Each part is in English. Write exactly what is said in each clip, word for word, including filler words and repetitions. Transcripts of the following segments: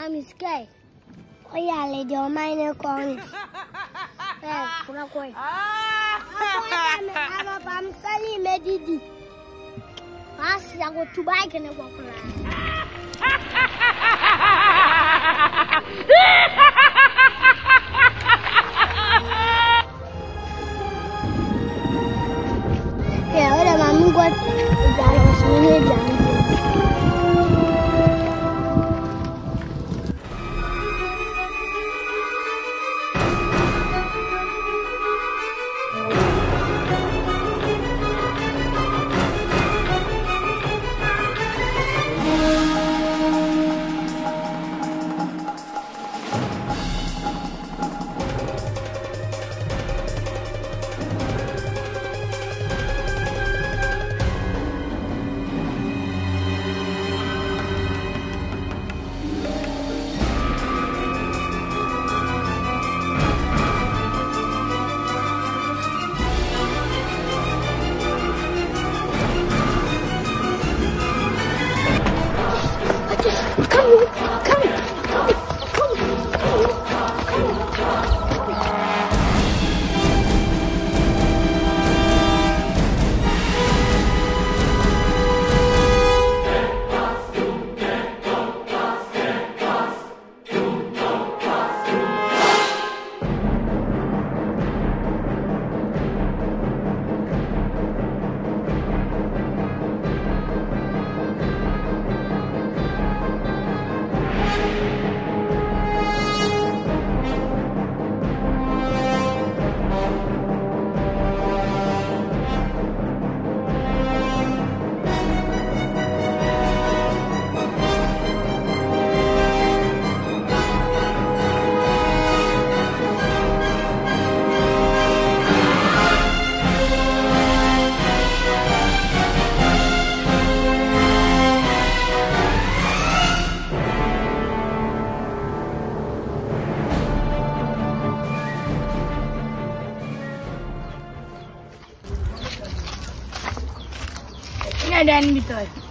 mommy's gay. Oh yeah, lady, oh my no coins. Hey, come on, come on. I'm selling my didi. I see I go to buy and I walk around. Yeah, what am I going to do? I was really young.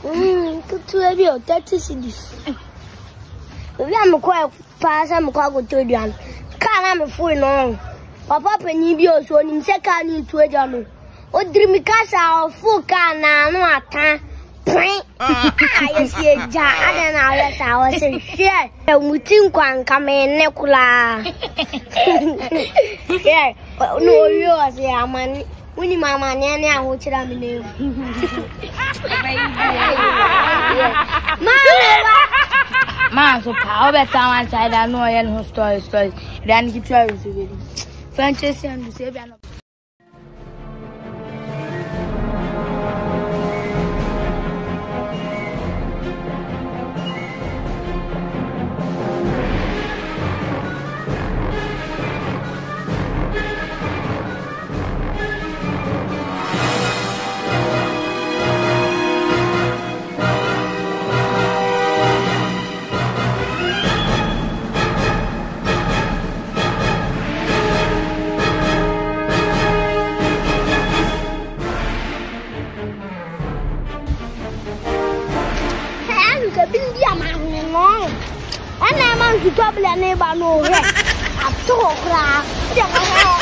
Mmm, to thirty cities. I'm quite fast, I'm quite good. Can I'm a fool long? Papa Penibio, so in second into a journal. Or dreamy castle, full can, no attack. Point. I see a jar, and I was in share. And we think one come in Necula. Yeah, but no, yours, yeah, man. When you mamma, I will tell you. Mamma, so power that someone said, I know I know stories, stories. Then he tries to be Francis and Sabian. Double and never know. I told her.